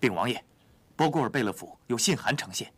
禀王爷，博古尔贝勒府有信函呈现。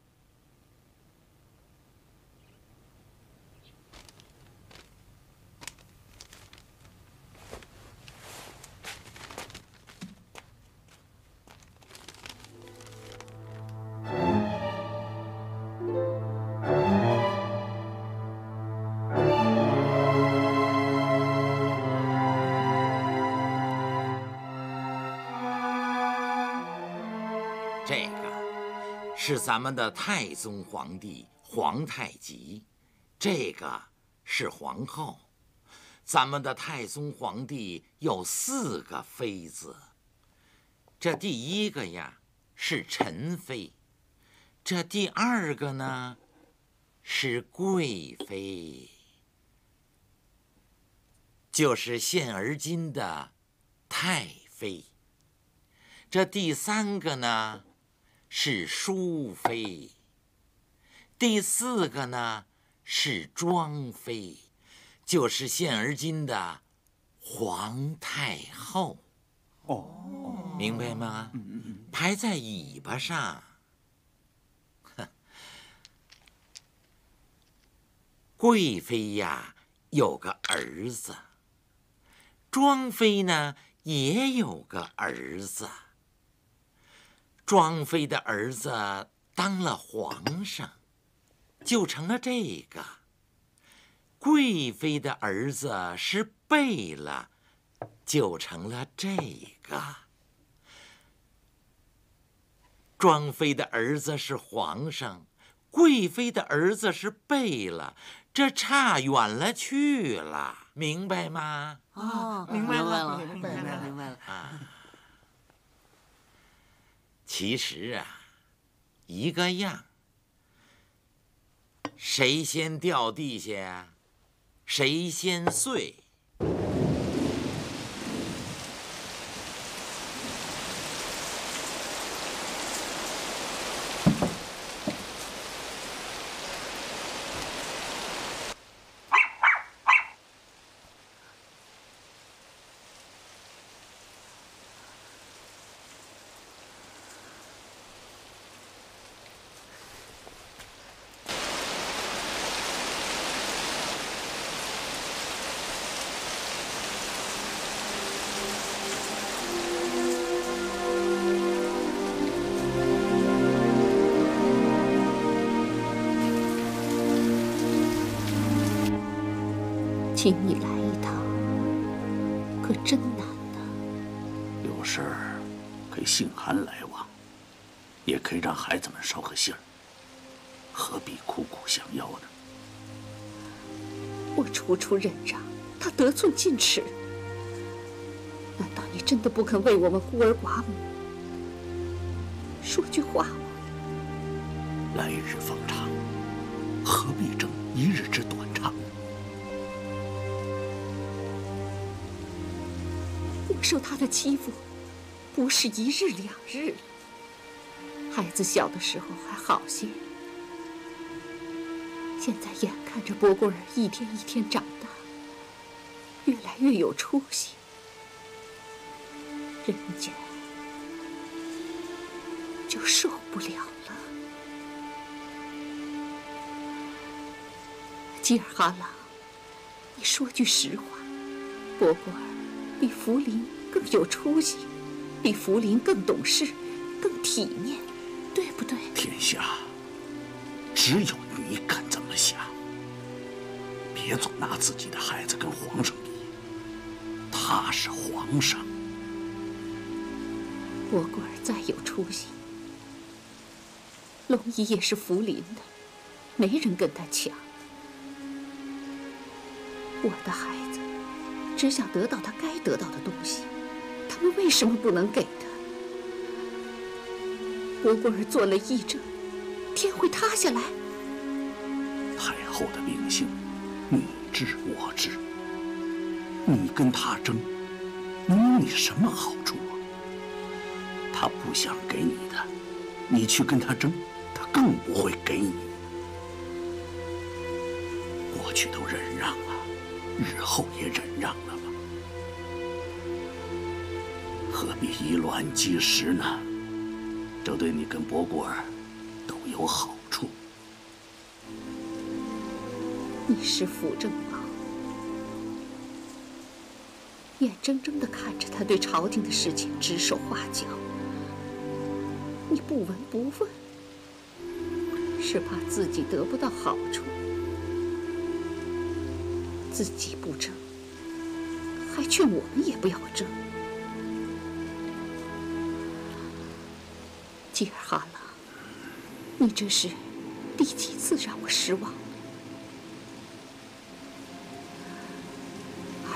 是咱们的太宗皇帝皇太极，这个是皇后。咱们的太宗皇帝有4个妃子，这第一个呀是宸妃，这第二个呢是贵妃，就是现而今的太妃。这第三个呢？ 是淑妃，第4个呢是庄妃，就是现而今的皇太后。哦，明白吗？排在尾巴上。贵妃呀有个儿子，庄妃呢也有个儿子。 庄妃的儿子当了皇上，就成了这个。贵妃的儿子是贝勒，就成了这个。庄妃的儿子是皇上，贵妃的儿子是贝勒，这差远了去了，明白吗？哦，明白了，明白了，明白了啊。 其实啊，一个样。谁先掉地下呀？谁先碎？请你来一趟，可真难呐。有事儿给信函来往，也可以让孩子们捎个信儿，何必苦苦相邀呢？我处处忍让，他得寸进尺。难道你真的不肯为我们孤儿寡母说句话吗？来日方长，何必争一日之短长？ 受他的欺负，不是1日2日了。孩子小的时候还好些，现在眼看着博古尔一天长大，越来越有出息。人家就受不了了。吉尔哈朗，你说句实话，博古尔。 比福林更有出息，比福林更懂事，更体面，对不对？天下只有你敢这么想，别总拿自己的孩子跟皇上比，他是皇上。博古尔再有出息，龙一也是福林的，没人跟他抢。我的孩子。 只想得到他该得到的东西，他们为什么不能给他？博古尔做了议政，天会塌下来。太后的秉性，你知我知。你跟他争，能有你什么好处啊？他不想给你的，你去跟他争，他更不会给你。过去都忍让了。 日后也忍让了吧？何必以卵击石呢？这对你跟博古尔都有好处。你是辅政郎，眼睁睁地看着他对朝廷的事情指手画脚，你不闻不问，是怕自己得不到好处，自己不争，还劝我们也不要争。 吉尔哈朗，你这是第几次让我失望了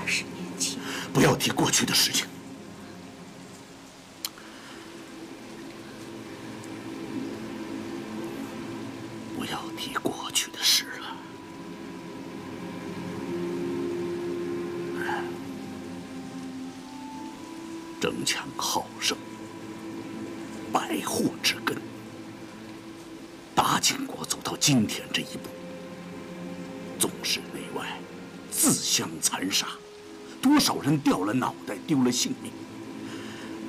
？20年前，不要提过去的事情。不要提过去的事了。争强好胜。 百祸之根。达秦国走到今天这一步，纵使内外自相残杀，多少人掉了脑袋，丢了性命。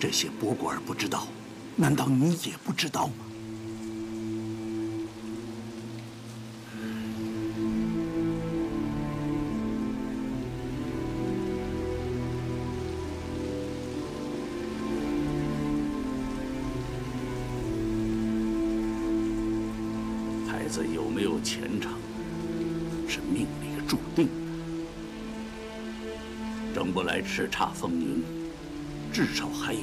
这些博古尔不知道，难道你也不知道吗？有没有前程，是命里注定的。争不来叱咤风云，至少还有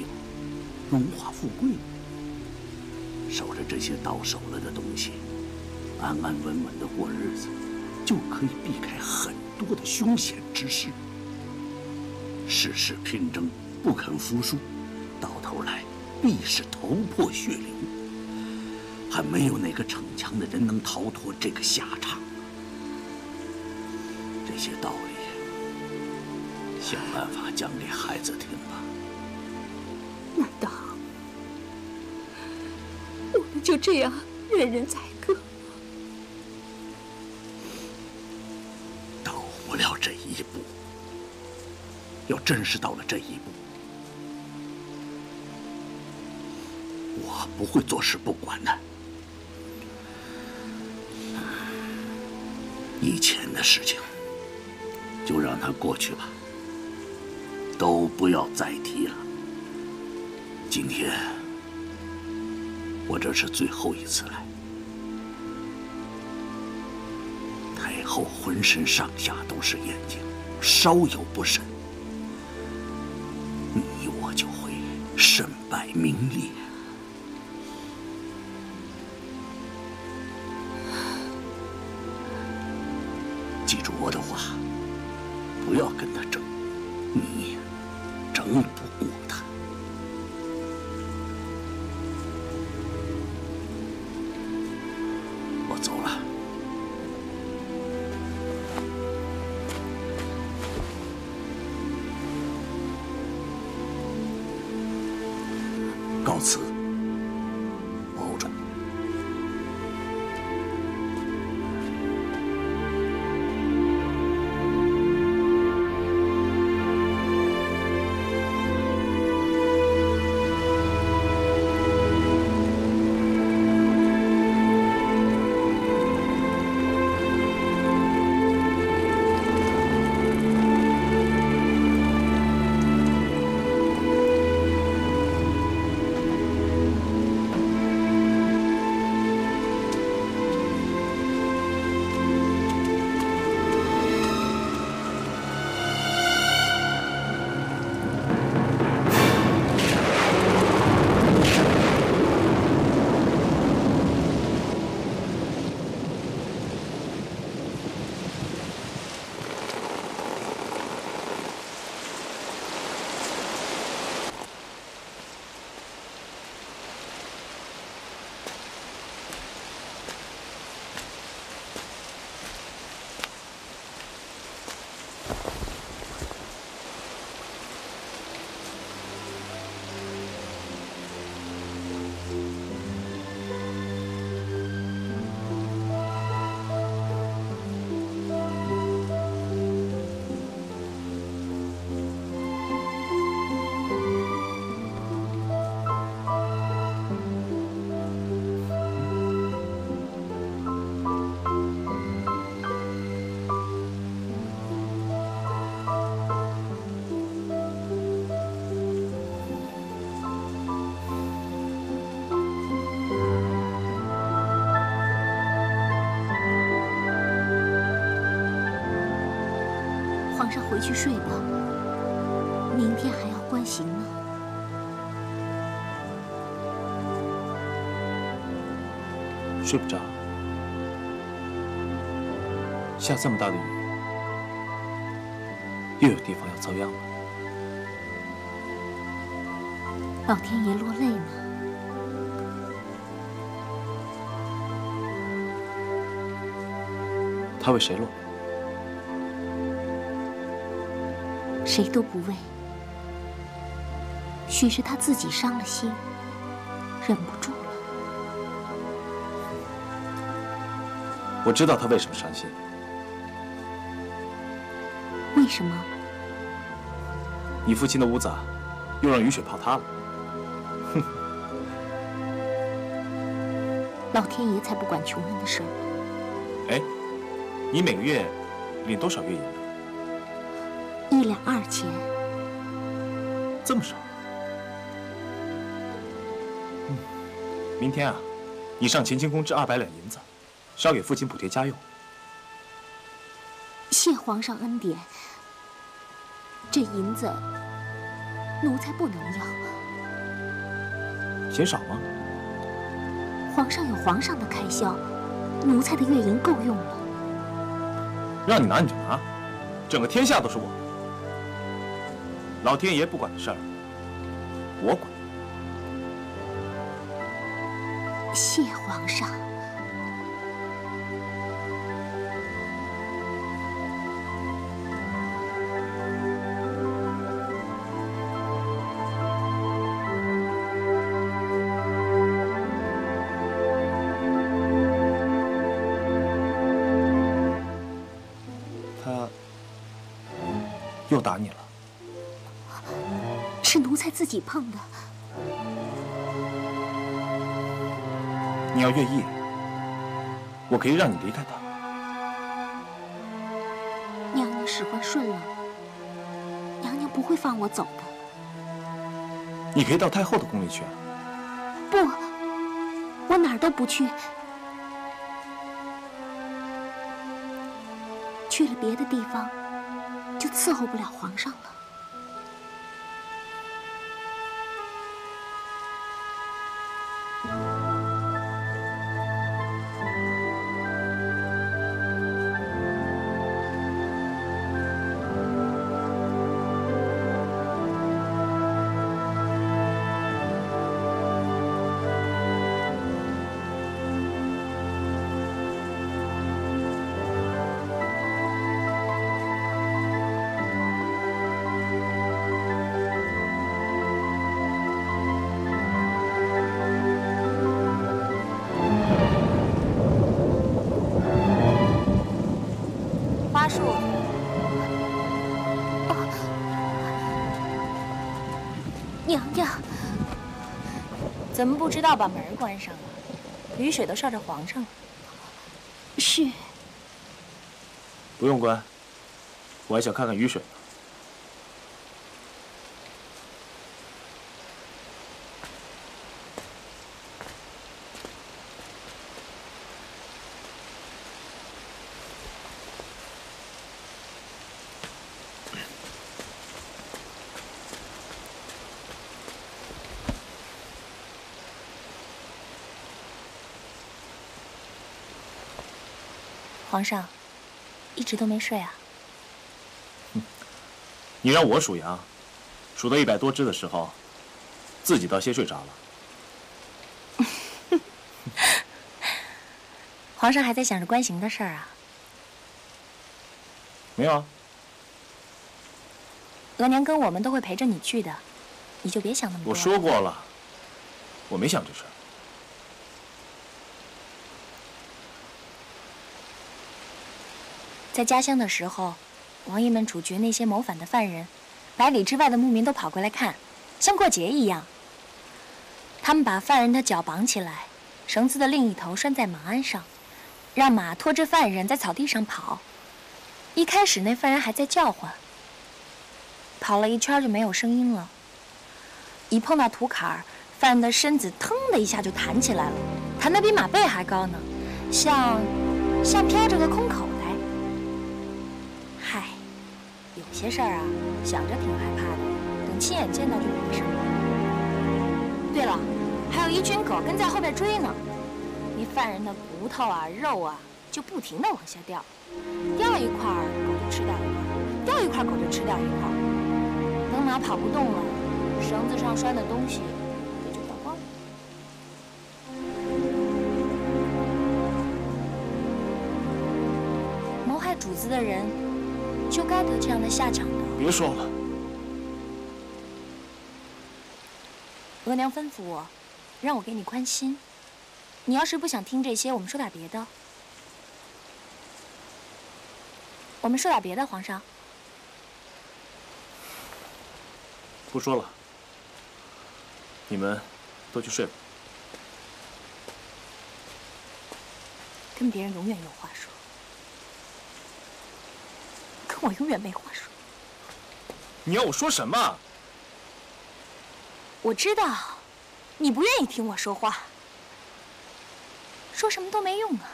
荣华富贵。守着这些到手了的东西，安安稳稳的过日子，就可以避开很多的凶险之事。世事拼争，不肯服输，到头来必是头破血流。 还没有哪个逞强的人能逃脱这个下场。这些道理，想办法讲给孩子听吧。难道我们就这样任人宰割？到不了这一步。要真是到了这一步，我不会坐视不管的。 以前的事情，就让它过去吧，都不要再提了。今天，我这是最后一次来。太后浑身上下都是眼睛，稍有不慎，你我就会身败名裂。 我的话，不要跟他争，你争不过他。我走了。告辞，保重。去睡吧，明天还要观刑呢。睡不着，下这么大的雨，又有地方要遭殃了。老天爷落泪呢。 他为谁落？谁都不为。许是他自己伤了心，忍不住了。我知道他为什么伤心。为什么？你父亲的屋子啊，又让雨水泡塌了。哼！老天爷才不管穷人的事儿。哎。 你每个月领多少月银呢？1两2钱。这么少？嗯。明天啊，你上乾清宫支200两银子，烧给父亲补贴家用。谢皇上恩典，这银子奴才不能要。嫌少吗？皇上有皇上的开销，奴才的月银够用了。 让你拿你就拿，整个天下都是我的。老天爷不管的事儿，我管。谢皇上，又打你了，是奴才自己碰的。你要愿意，我可以让你离开他。娘娘使唤顺了，娘娘不会放我走的。你可以到太后的宫里去啊。不，我哪儿都不去，去了别的地方。 就伺候不了皇上了。怎么不知道把门关上啊？雨水都烧着皇上了。是。不用关，我还想看看雨水呢。皇上，一直都没睡啊？你让我数羊，数到100多只的时候，自己倒先睡着了。皇上还在想着观刑的事儿啊？没有啊。额娘跟我们都会陪着你去的，你就别想那么多。我说过了，我没想这事儿。 在家乡的时候，王爷们处决那些谋反的犯人，100里之外的牧民都跑过来看，像过节一样。他们把犯人的脚绑起来，绳子的另一头拴在马鞍上，让马拖着犯人在草地上跑。一开始那犯人还在叫唤，跑了一圈就没有声音了。一碰到土坎儿，犯人的身子腾的一下就弹起来了，弹得比马背还高呢，像飘着个空口。 嗨，有些事儿啊，想着挺害怕的，等亲眼见到就没事了。对了，还有一群狗跟在后边追呢，那犯人的骨头啊、肉啊就不停地往下掉，掉一块狗就吃掉一块，掉一块狗就吃掉一块，等马跑不动了，绳子上拴的东西。 主子的人就该得这样的下场的。别说了，额娘吩咐我，让我给你宽心。你要是不想听这些，我们说点别的。我们说点别的，皇上。不说了，你们都去睡吧。跟别人永远有话说。 我永远没话说。你要我说什么？我知道，你不愿意听我说话，说什么都没用啊，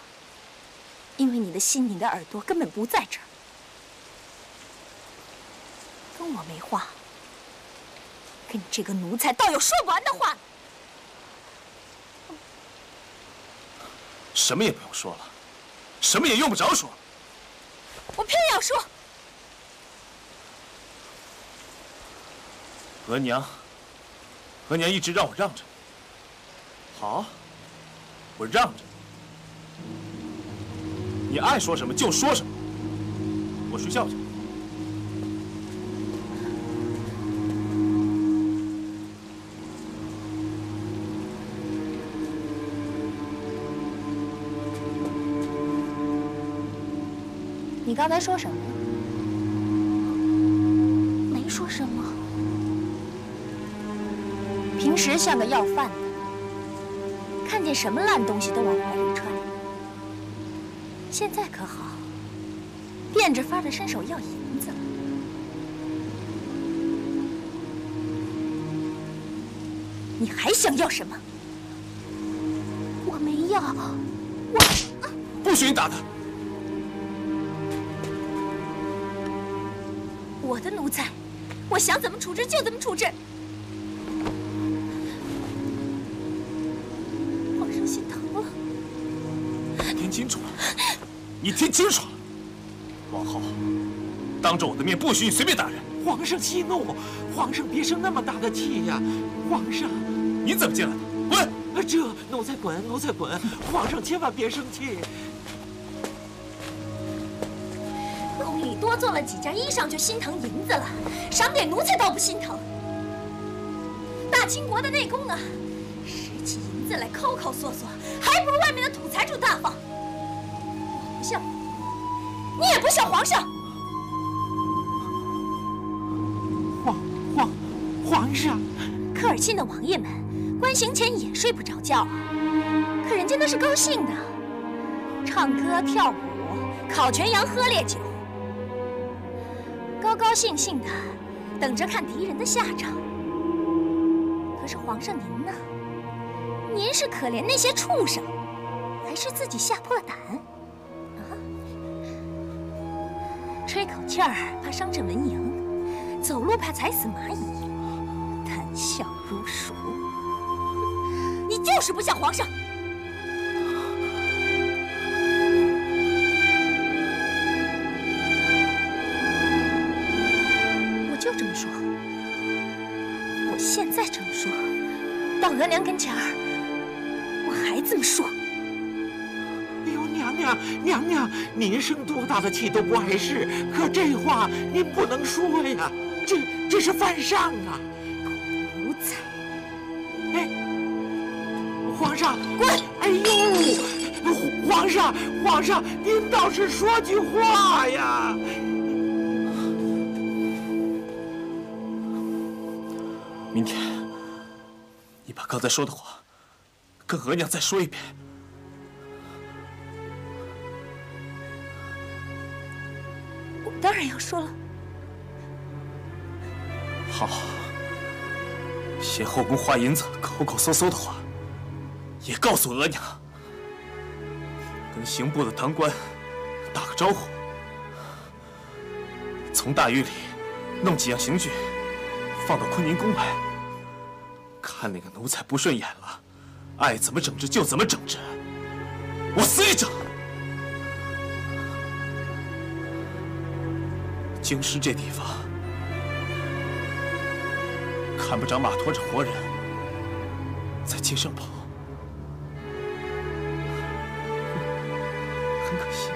因为你的心、你的耳朵根本不在这儿，跟我没话，跟你这个奴才倒有说不完的话。什么也不用说了，什么也用不着说，我偏要说。 额娘一直让我让着你，好，我让着你，你爱说什么就说什么，我睡觉去。你刚才说什么？没说什么。 平时像个要饭的，看见什么烂东西都往怀里揣。现在可好，变着法的伸手要银子了。你还想要什么？我没要，我不许你打他！我的奴才，我想怎么处置就怎么处置。 听清楚了，你听清楚了，往后当着我的面不许你随便打人。皇上息怒，皇上别生那么大的气呀！皇上，你怎么进来的？滚！这奴才滚，奴才滚！皇上千万别生气。宫里多做了几件衣裳就心疼银子了，赏给奴才倒不心疼。大清国的内宫呢，拾起银子来抠抠缩缩，还不如外面的土财主大方。 不像，你也不像皇上。皇上，科尔沁的王爷们，观刑前也睡不着觉啊。可人家那是高兴的，唱歌跳舞，烤全羊，喝烈酒，高高兴兴的，等着看敌人的下场。可是皇上您呢？您是可怜那些畜生，还是自己吓破了胆？ 吹口气儿怕伤着文羊，走路怕踩死蚂蚁，谈笑如鼠。你就是不像皇上。我就这么说，我现在这么说，到额娘跟前儿，我还这么说。 娘娘，您生多大的气都不碍事，可这话您不能说呀，这是犯上啊！奴才，哎，皇上，滚！哎呦，皇上，您倒是说句话呀！明天，你把刚才说的话跟额娘再说一遍。 当然要说了。好，嫌后宫花银子抠抠搜搜的话，也告诉额娘。跟刑部的堂官打个招呼，从大狱里弄几样刑具，放到坤宁宫来。看那个奴才不顺眼了，爱怎么整治就怎么整治，我死也整。京师这地方，看不长马驮着活人在街上跑，很可惜。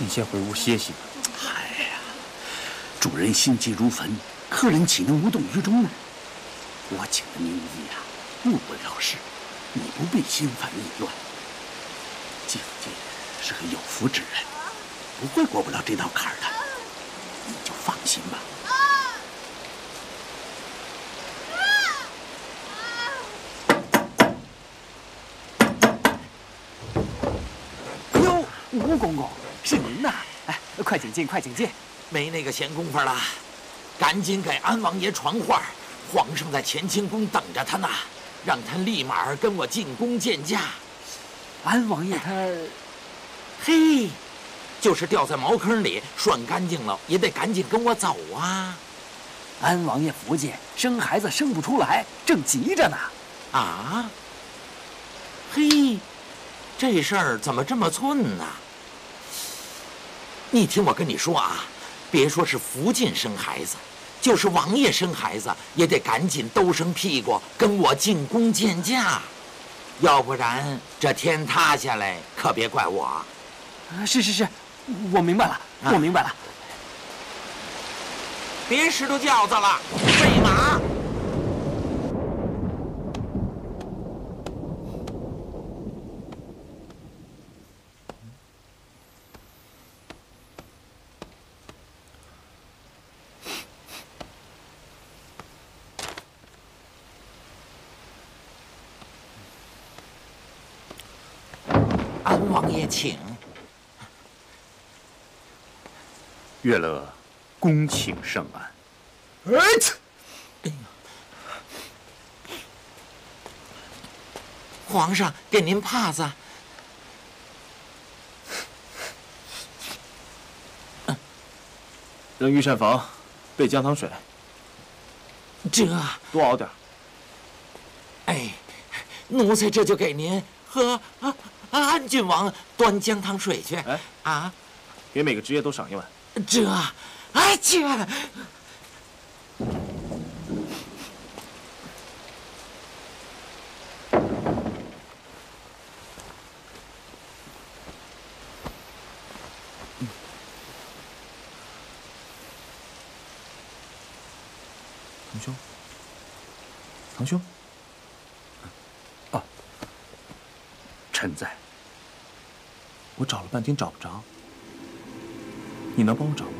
你先回屋歇息吧。哎呀，主人心急如焚，客人岂能无动于衷呢？我请的名医啊，误不了事，你不必心烦意乱。季府这人是个有福之人，不会过不了这道坎儿的，你就放心吧。 吴公公，是您呐！哎，快请进，快请进！没那个闲工夫了，赶紧给安王爷传话，皇上在乾清宫等着他呢，让他立马跟我进宫见驾。安王爷他，嘿，就是掉在茅坑里涮干净了，也得赶紧跟我走啊！安王爷福气，生孩子生不出来，正急着呢。啊？嘿，这事儿怎么这么寸呢？ 你听我跟你说啊，别说是福晋生孩子，就是王爷生孩子，也得赶紧兜生屁股跟我进宫见驾。要不然这天塌下来可别怪我。是是是，我明白了，我明白了。别石头轿子了，喂马。 安王爷请。月乐，恭请圣安。皇上给您帕子。扔御膳房，备姜糖水。这多熬点。哎，奴才这就给您喝。 安郡王端姜糖水去。哎，啊，给每个职业都赏一碗。这，哎去。堂兄，堂兄。 臣在，我找了半天找不着，你能帮我找吗？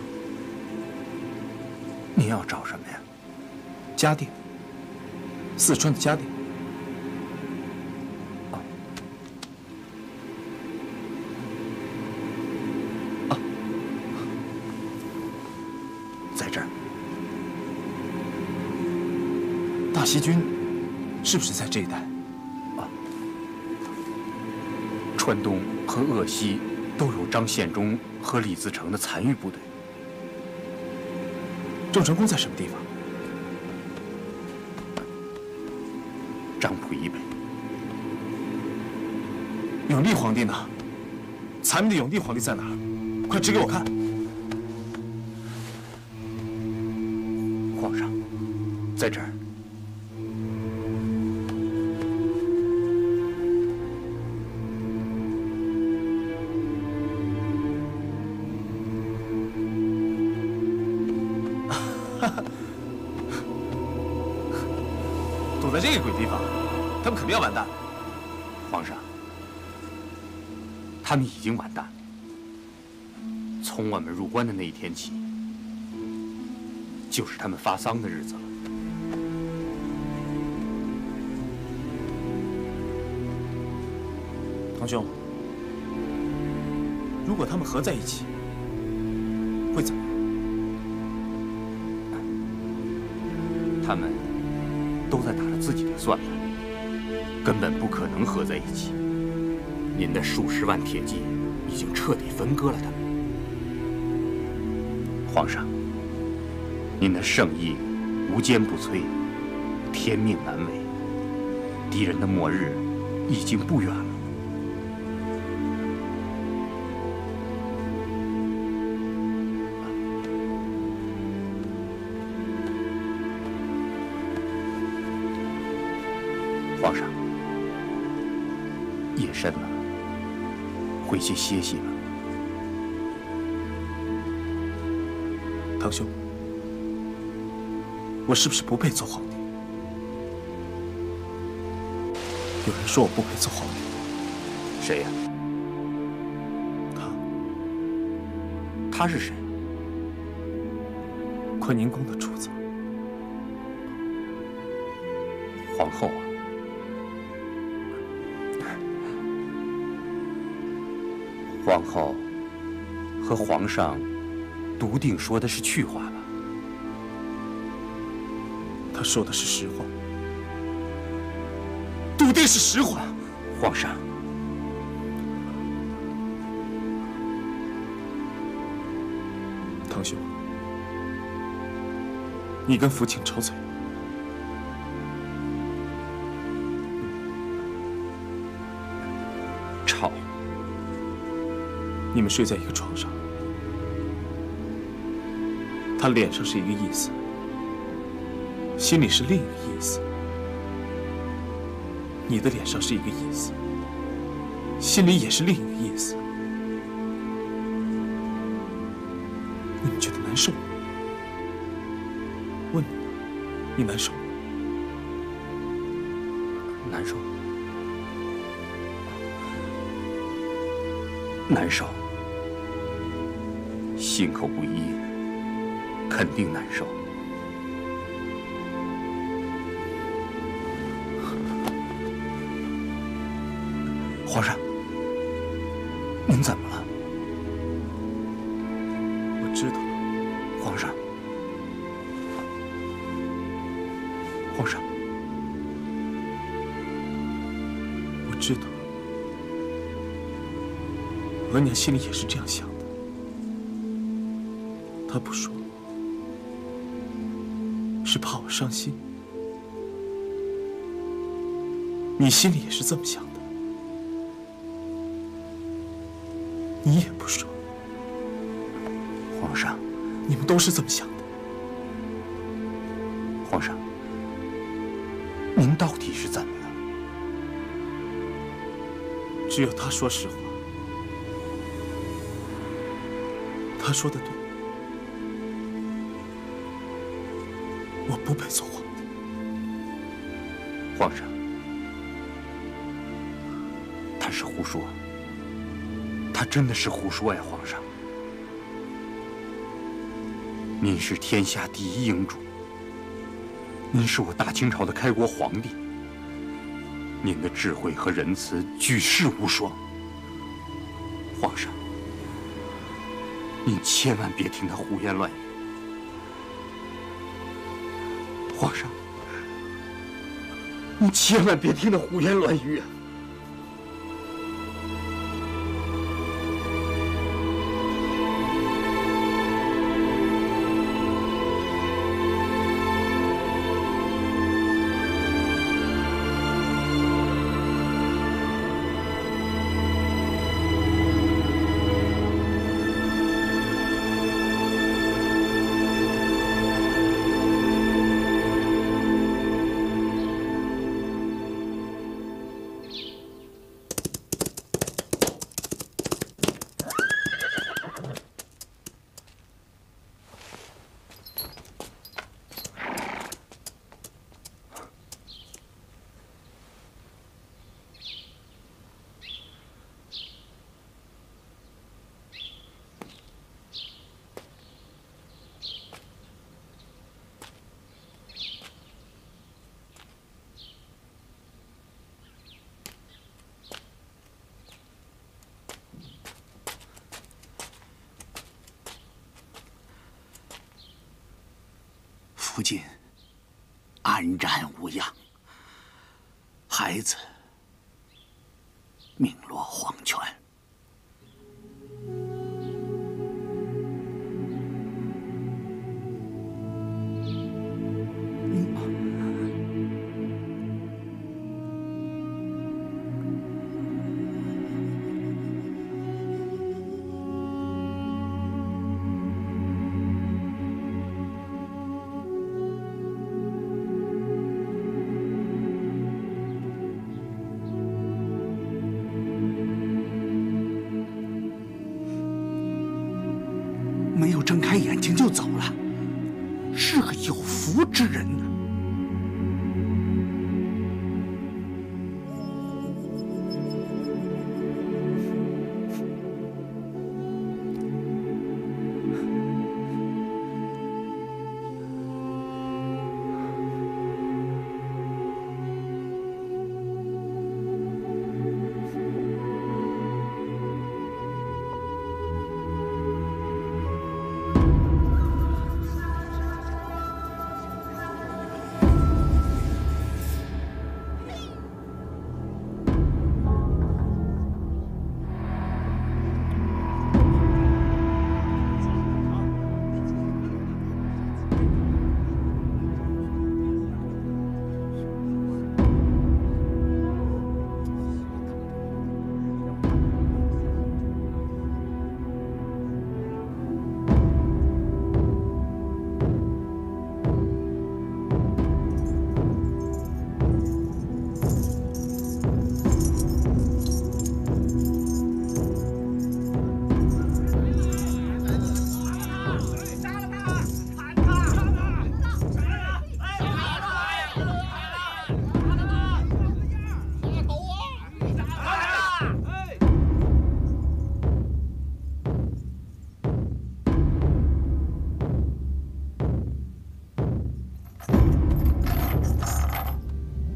你要找什么呀？嘉定，四川的嘉定。啊啊，在这儿，大西军是不是在这一带？ 关东和鄂西都有张献忠和李自成的残余部队。郑成功在什么地方？漳浦以北。永历皇帝呢？残灭的永历皇帝在哪儿？快指给我看！皇上，在这儿。 要完蛋，皇上，他们已经完蛋了。从我们入关的那一天起，就是他们发丧的日子了。堂兄，如果他们合在一起，会怎么样？他们都在打着自己的算盘。 根本不可能合在一起。您的数十万铁骑已经彻底分割了他们。皇上，您的圣意无坚不摧，天命难违，敌人的末日已经不远了。 深了，回去歇息吧。堂兄，我是不是不配做皇帝？有人说我不配做皇帝，谁呀？他是谁？坤宁宫的主子，皇后啊。 皇后和皇上笃定说的是去话吧？他说的是实话，笃定是实话。皇上，堂兄，你跟福庆吵嘴。 你们睡在一个床上，他脸上是一个意思，心里是另一个意思。你的脸上是一个意思，心里也是另一个意思。你们觉得难受吗？问你，你难受吗？难受，难受，心口不一，肯定难受。 皇上，您怎么了？我知道了。皇上，皇上，我知道了。额娘心里也是这样想的，她不说，是怕我伤心。你心里也是这么想的。 你也不说，皇上，你们都是这么想的。皇上，您到底是怎么了？只有他说实话，他说的对，我不配做皇帝。皇上，他是胡说。 他真的是胡说呀，皇上！您是天下第一英主，您是我大清朝的开国皇帝，您的智慧和仁慈举世无双。皇上，您千万别听他胡言乱语。皇上，您千万别听他胡言乱语啊！ 如今安然无恙，孩子命落黄泉。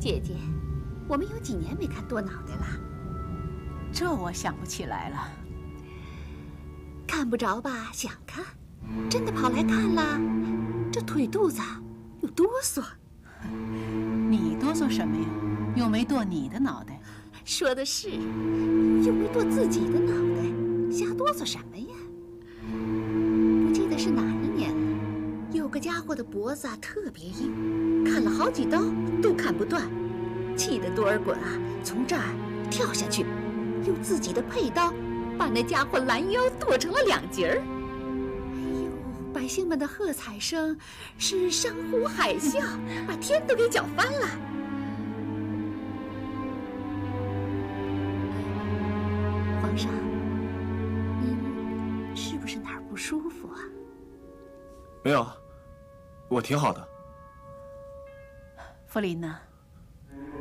姐姐，我们有几年没看多脑袋了？这我想不起来了。看不着吧？想看，真的跑来看了，这腿肚子又哆嗦。你哆嗦什么呀？又没剁你的脑袋。说的是，又没剁自己的脑袋，瞎哆嗦什么呀？不记得是哪一年了。 有个家伙的脖子特别硬，砍了好几刀都砍不断，气得多尔衮啊从这儿跳下去，用自己的佩刀把那家伙拦腰剁成了两截儿。哎呦，百姓们的喝彩声是山呼海啸，把天都给搅翻了。皇上，您是不是哪儿不舒服啊？没有。 我挺好的，福林呢？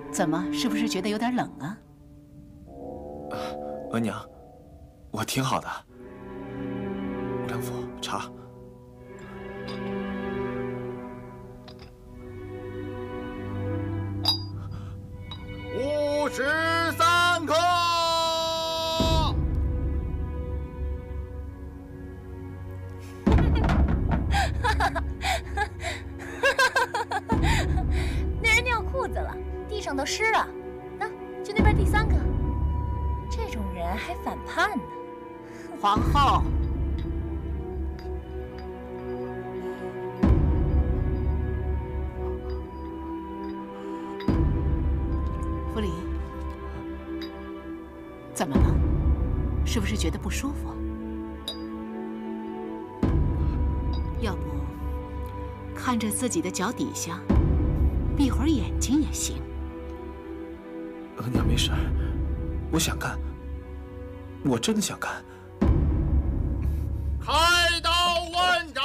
怎么，是不是觉得有点冷啊？额娘，我挺好的。五粮府茶。53克。地上都湿了，那去那边第3个。这种人还反叛呢。皇后，福林，怎么了？是不是觉得不舒服？要不看着自己的脚底下，闭会儿眼睛也行。 额娘没事，我想看，我真的想看。开刀问斩！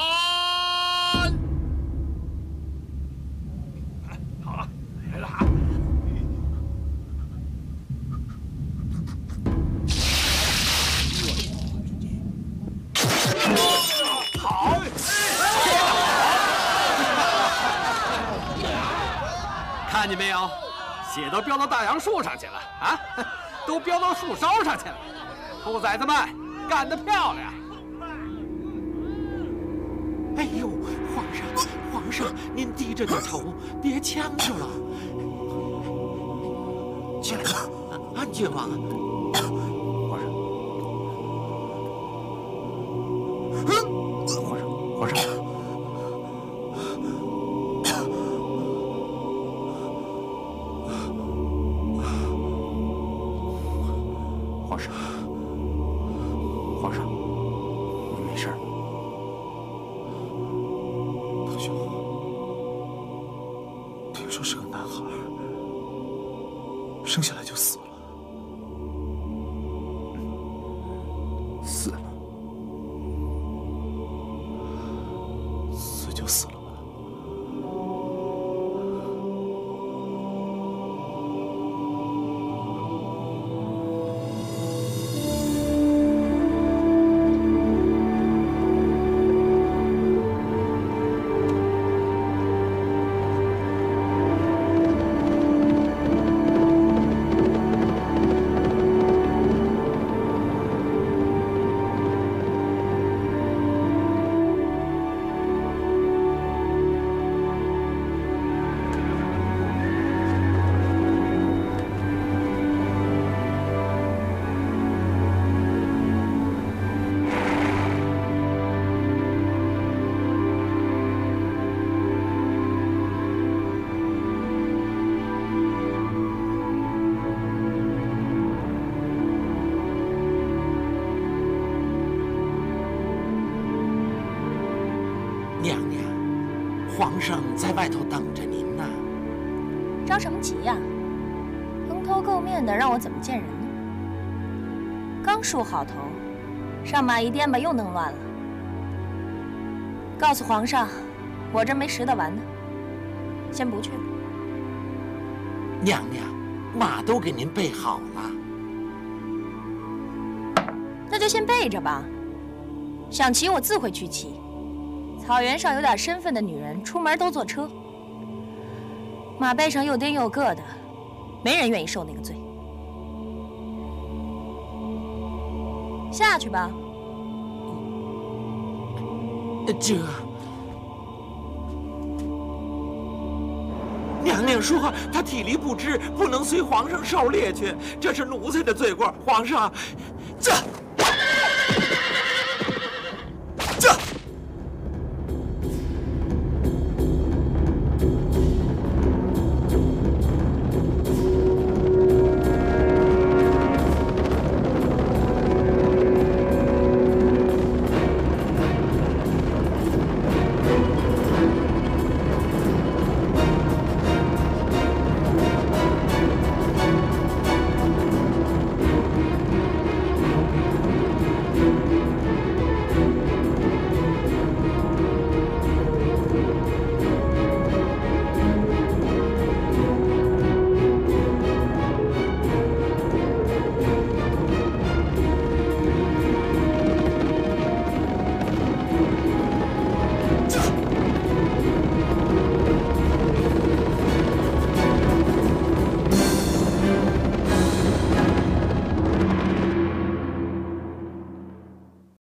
好了，来了啊！好。 看见没有？ 血都飙到大杨树上去了啊！都飙到树梢上去了，兔崽子们干得漂亮！哎呦，皇上，皇上，您低着点头，别呛着了。起来吧，安静吧，皇上。皇上，皇上。 皇上在外头等着您呢，着什么急呀？蓬头垢面的，让我怎么见人呢？刚梳好头，上马一颠吧，又弄乱了。告诉皇上，我这没拾掇完呢，先不去了。娘娘，马都给您备好了，那就先备着吧。想骑我自会去骑。 草原上有点身份的女人，出门都坐车。马背上又颠又硌的，没人愿意受那个罪。下去吧。这娘娘说她体力不支，不能随皇上狩猎去，这是奴才的罪过。皇上，这。